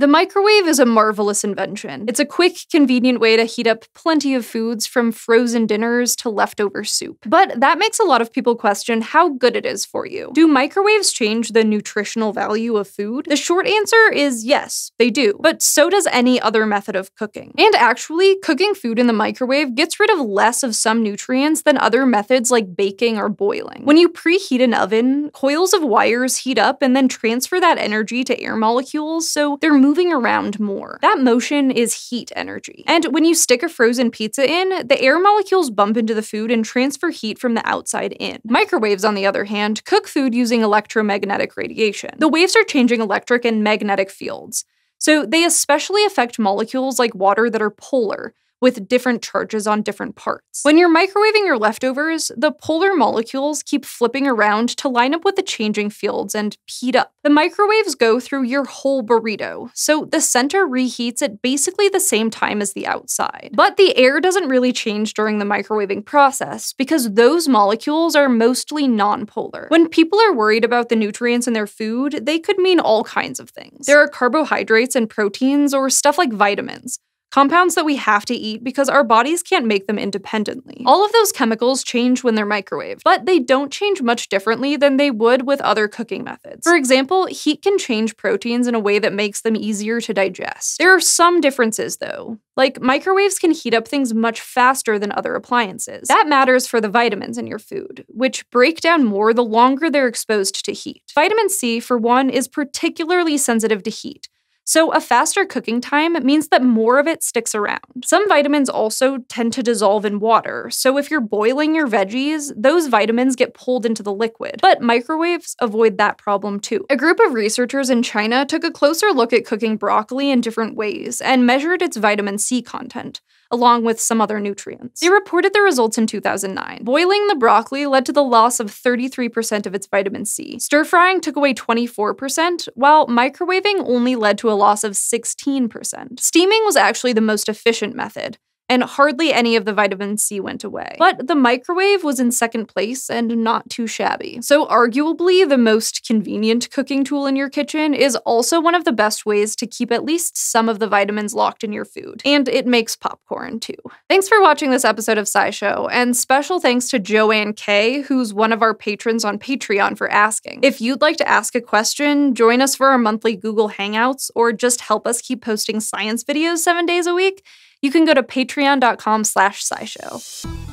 The microwave is a marvelous invention. It's a quick, convenient way to heat up plenty of foods, from frozen dinners to leftover soup. But that makes a lot of people question how good it is for you. Do microwaves change the nutritional value of food? The short answer is yes, they do. But so does any other method of cooking. And actually, cooking food in the microwave gets rid of less of some nutrients than other methods like baking or boiling. When you preheat an oven, coils of wires heat up and then transfer that energy to air molecules, so they're moving around more. That motion is heat energy. And when you stick a frozen pizza in, the air molecules bump into the food and transfer heat from the outside in. Microwaves, on the other hand, cook food using electromagnetic radiation. The waves are changing electric and magnetic fields, so they especially affect molecules like water that are polar, with different charges on different parts. When you're microwaving your leftovers, the polar molecules keep flipping around to line up with the changing fields and heat up. The microwaves go through your whole burrito, so the center reheats at basically the same time as the outside. But the air doesn't really change during the microwaving process, because those molecules are mostly non-polar. When people are worried about the nutrients in their food, they could mean all kinds of things. There are carbohydrates and proteins, or stuff like vitamins, compounds that we have to eat because our bodies can't make them independently. All of those chemicals change when they're microwaved, but they don't change much differently than they would with other cooking methods. For example, heat can change proteins in a way that makes them easier to digest. There are some differences, though. Like, microwaves can heat up things much faster than other appliances. That matters for the vitamins in your food, which break down more the longer they're exposed to heat. Vitamin C, for one, is particularly sensitive to heat, so a faster cooking time means that more of it sticks around. Some vitamins also tend to dissolve in water, so if you're boiling your veggies, those vitamins get pulled into the liquid. But microwaves avoid that problem too. A group of researchers in China took a closer look at cooking broccoli in different ways and measured its vitamin C content, along with some other nutrients. They reported the results in 2009. Boiling the broccoli led to the loss of 33% of its vitamin C. Stir-frying took away 24%, while microwaving only led to a loss of 16%. Steaming was actually the most efficient method, and hardly any of the vitamin C went away. But the microwave was in second place, and not too shabby. So arguably, the most convenient cooking tool in your kitchen is also one of the best ways to keep at least some of the vitamins locked in your food. And it makes popcorn, too. Thanks for watching this episode of SciShow, and special thanks to Joanne K, who's one of our patrons on Patreon, for asking. If you'd like to ask a question, join us for our monthly Google Hangouts, or just help us keep posting science videos 7 days a week, you can go to patreon.com/scishow.